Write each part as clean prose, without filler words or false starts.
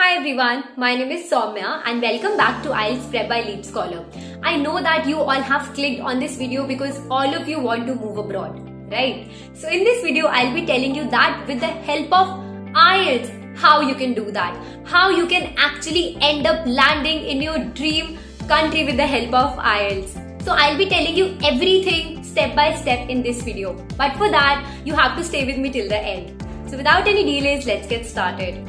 Hi everyone, my name is Soumya and welcome back to IELTS Prep by Leap Scholar. I know that you all have clicked on this video because all of you want to move abroad, right? So in this video, I'll be telling you that with the help of IELTS, how you can do that, how you can actually end up landing in your dream country with the help of IELTS. So I'll be telling you everything step by step in this video. But for that, you have to stay with me till the end. So without any delays, let's get started.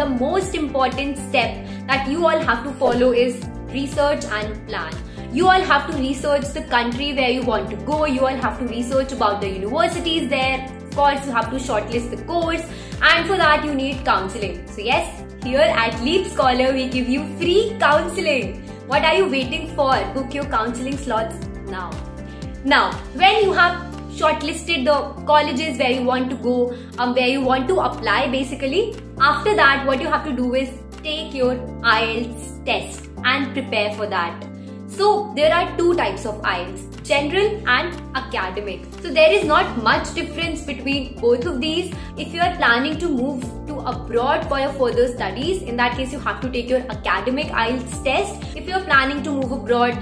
The most important step that you all have to follow is research and plan. You all have to research the country where you want to go. You all have to research about the universities there. Of course, you have to shortlist the course, and for that you need counseling. So yes, here at Leap Scholar we give you free counseling. What are you waiting for? Book your counseling slots now. Now, when you have shortlisted the colleges where you want to go, where you want to apply basically, after that what you have to do is take your IELTS test and prepare for that. So there are two types of IELTS, general and academic. So there is not much difference between both of these. If you are planning to move to abroad for your further studies, in that case you have to take your academic IELTS test. If you are planning to move abroad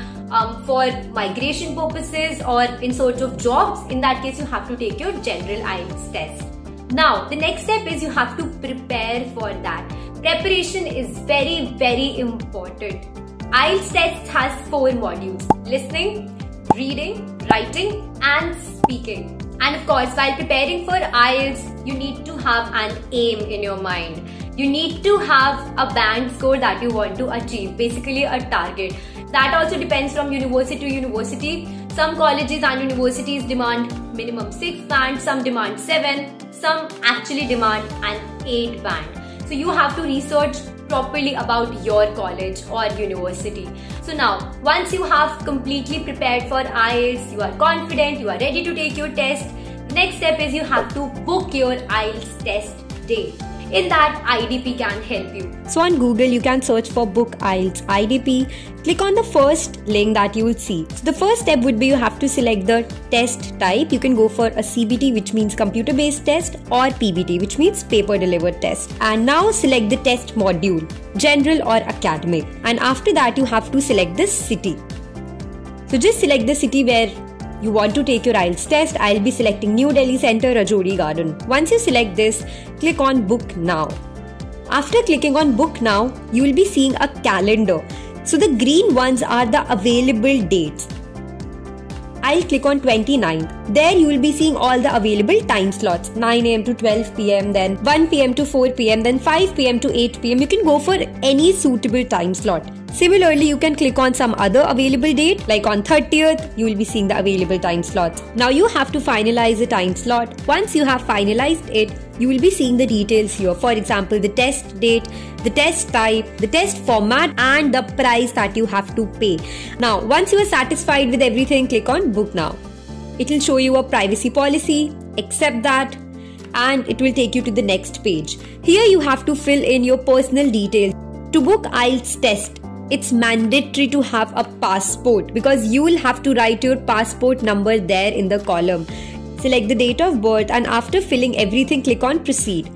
for migration purposes or in search of jobs, in that case you have to take your general IELTS test. Now the next step is you have to prepare for that. Preparation is very, very important. IELTS test has 4 modules: listening, reading, writing and speaking. And of course, while preparing for IELTS, you need to have an aim in your mind. You need to have a band score that you want to achieve, basically a target. That also depends from university to university. Some colleges and universities demand minimum 6 bands, some demand 7, some actually demand an 8 band. So you have to research properly about your college or university. So now, once you have completely prepared for IELTS, you are confident, you are ready to take your test, the next step is you have to book your IELTS test day. In that, IDP can help you. So on Google, you can search for book IELTS IDP. Click on the first link that you will see. So the first step would be you have to select the test type. You can go for a CBT, which means computer-based test, or PBT, which means paper-delivered test. And now select the test module, general or academic. And after that, you have to select the city. So just select the city where you want to take your IELTS test. I'll be selecting New Delhi Center, Rajouri Garden. Once you select this, click on Book Now. After clicking on Book Now, you will be seeing a calendar. So the green ones are the available dates. I'll click on 29th. There you will be seeing all the available time slots: 9 AM to 12 PM, then 1 PM to 4 PM, then 5 PM to 8 PM. You can go for any suitable time slot. Similarly, you can click on some other available date, like on 30th, you will be seeing the available time slots. Now you have to finalize the time slot. Once you have finalized it, you will be seeing the details here. For example, the test date, the test type, the test format and the price that you have to pay. Now, once you are satisfied with everything, click on Book Now. It will show you a privacy policy, accept that, and it will take you to the next page. Here you have to fill in your personal details. To book IELTS test, it's mandatory to have a passport, because you will have to write your passport number there in the column. Select the date of birth, and after filling everything, click on Proceed.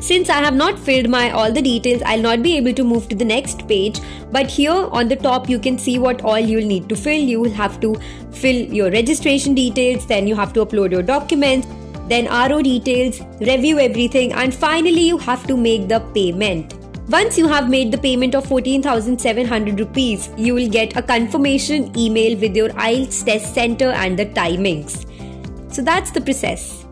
Since I have not filled my all the details, I'll not be able to move to the next page. But here on the top, you can see what all you'll need to fill. You will have to fill your registration details, then you have to upload your documents, then RO details, review everything, and finally you have to make the payment. Once you have made the payment of 14,700 rupees, you will get a confirmation email with your IELTS test center and the timings. So that's the process.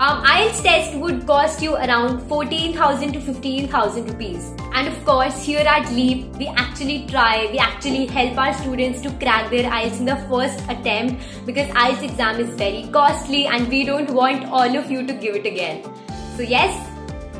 IELTS test would cost you around 14,000 to 15,000 rupees. And of course, here at Leap, we actually help our students to crack their IELTS in the first attempt, because IELTS exam is very costly and we don't want all of you to give it again. So yes,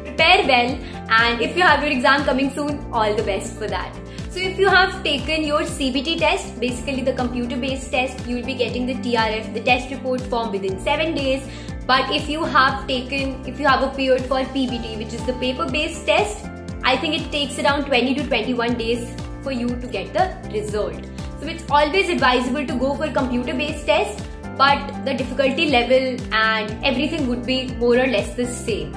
prepare well, and if you have your exam coming soon, all the best for that. So if you have taken your CBT test, basically the computer-based test, you will be getting the TRF, the test report form, within 7 days. But if you have appeared for PBT, which is the paper-based test, I think it takes around 20 to 21 days for you to get the result. So it's always advisable to go for computer-based tests, but the difficulty level and everything would be more or less the same.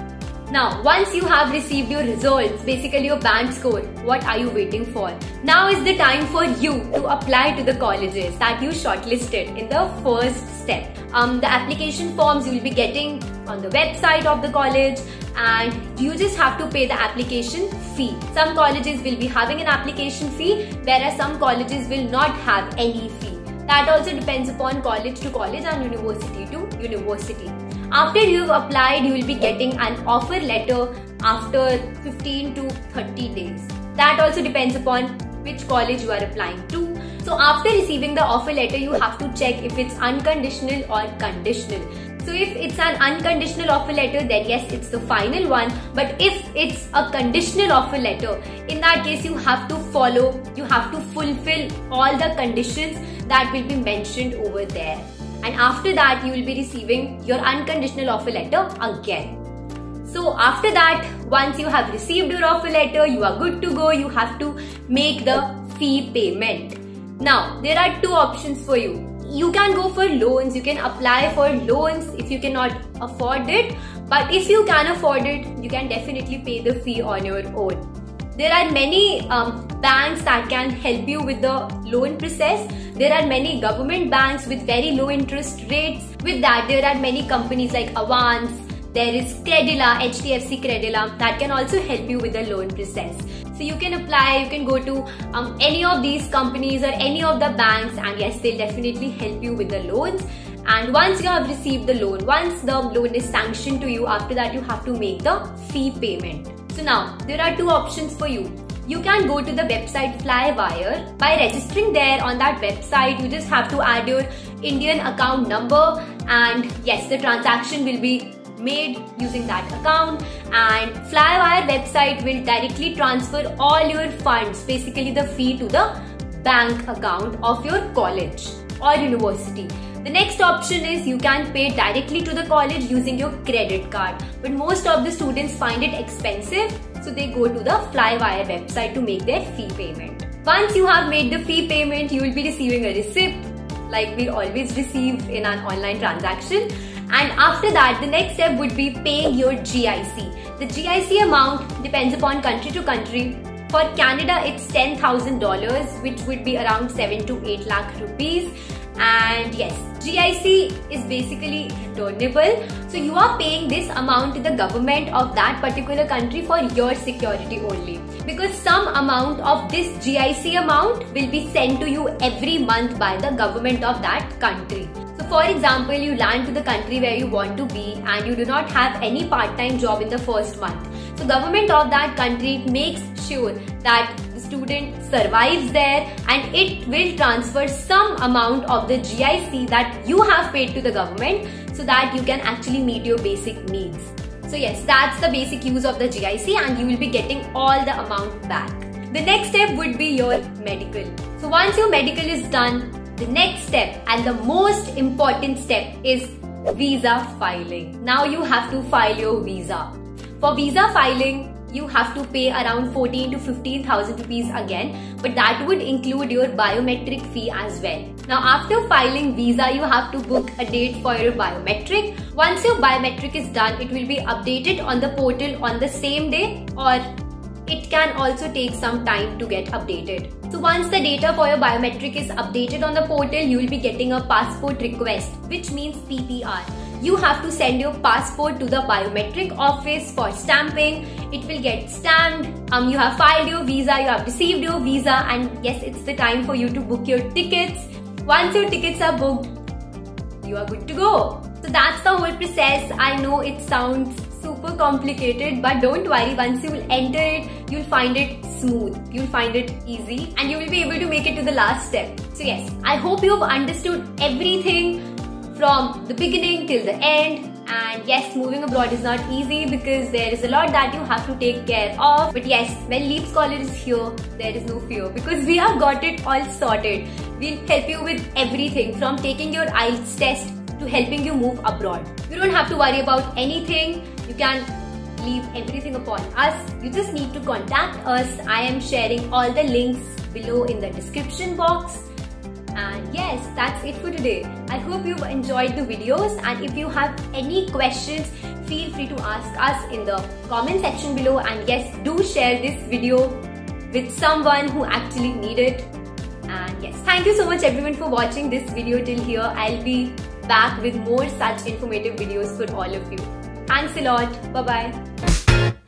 Now, once you have received your results, basically your band score, what are you waiting for? Now is the time for you to apply to the colleges that you shortlisted in the first step. The application forms you will be getting on the website of the college, and you just have to pay the application fee. Some colleges will be having an application fee, whereas some colleges will not have any fee. That also depends upon college to college and university to university. After you've applied, you will be getting an offer letter after 15 to 30 days. That also depends upon which college you are applying to. So after receiving the offer letter, you have to check if it's unconditional or conditional. So if it's an unconditional offer letter, then yes, it's the final one. But if it's a conditional offer letter, in that case, you have to fulfill all the conditions that will be mentioned over there. And after that, you will be receiving your unconditional offer letter again. So after that, once you have received your offer letter, you are good to go. You have to make the fee payment. Now, there are two options for you. You can go for loans, you can apply for loans if you cannot afford it, but if you can afford it, you can definitely pay the fee on your own. There are many banks that can help you with the loan process. There are many government banks with very low interest rates. With that, there are many companies like Avans, there is Credila, HDFC Credila, that can also help you with the loan process. So you can apply, you can go to any of these companies or any of the banks, and yes, they'll definitely help you with the loans. And once you have received the loan, once the loan is sanctioned to you, after that you have to make the fee payment. So now, there are two options for you. You can go to the website Flywire. By registering there on that website, you just have to add your Indian account number, and yes, the transaction will be made using that account, and Flywire website will directly transfer all your funds, basically the fee, to the bank account of your college or university. The next option is you can pay directly to the college using your credit card, but most of the students find it expensive, so they go to the Flywire website to make their fee payment. Once you have made the fee payment, you will be receiving a receipt like we always receive in an online transaction. And after that, the next step would be paying your GIC. The GIC amount depends upon country to country. For Canada, it's $10,000, which would be around 7 to 8 lakh rupees. And yes, GIC is basically returnable. So you are paying this amount to the government of that particular country for your security only. Because some amount of this GIC amount will be sent to you every month by the government of that country. For example, you land to the country where you want to be and you do not have any part-time job in the first month. So government of that country makes sure that the student survives there, and it will transfer some amount of the GIC that you have paid to the government so that you can actually meet your basic needs. So yes, that's the basic use of the GIC, and you will be getting all the amount back. The next step would be your medical. So once your medical is done, the next step and the most important step is visa filing. Now you have to file your visa. For visa filing, you have to pay around 14 to 15,000 rupees again, but that would include your biometric fee as well. Now after filing visa, you have to book a date for your biometric. Once your biometric is done, it will be updated on the portal on the same day, or it can also take some time to get updated. So once the data for your biometric is updated on the portal, you will be getting a passport request, which means PPR. You have to send your passport to the biometric office for stamping. It will get stamped. You have filed your visa, you have received your visa, and yes, it's the time for you to book your tickets. Once your tickets are booked, you are good to go. So that's the whole process. I know it sounds super complicated, but don't worry, once you will enter it, you'll find it smooth, you'll find it easy, and you will be able to make it to the last step. So yes, I hope you've understood everything from the beginning till the end. And yes, moving abroad is not easy because there is a lot that you have to take care of. But yes, when Leap Scholar is here, there is no fear because we have got it all sorted. We'll help you with everything from taking your IELTS test to helping you move abroad. You don't have to worry about anything. You can leave everything upon us. You just need to contact us. I am sharing all the links below in the description box. And yes, that's it for today. I hope you've enjoyed the videos, and if you have any questions, feel free to ask us in the comment section below. And yes, do share this video with someone who actually needs it. And yes, thank you so much everyone for watching this video till here. I'll be back with more such informative videos for all of you. Thanks a lot. Bye-bye.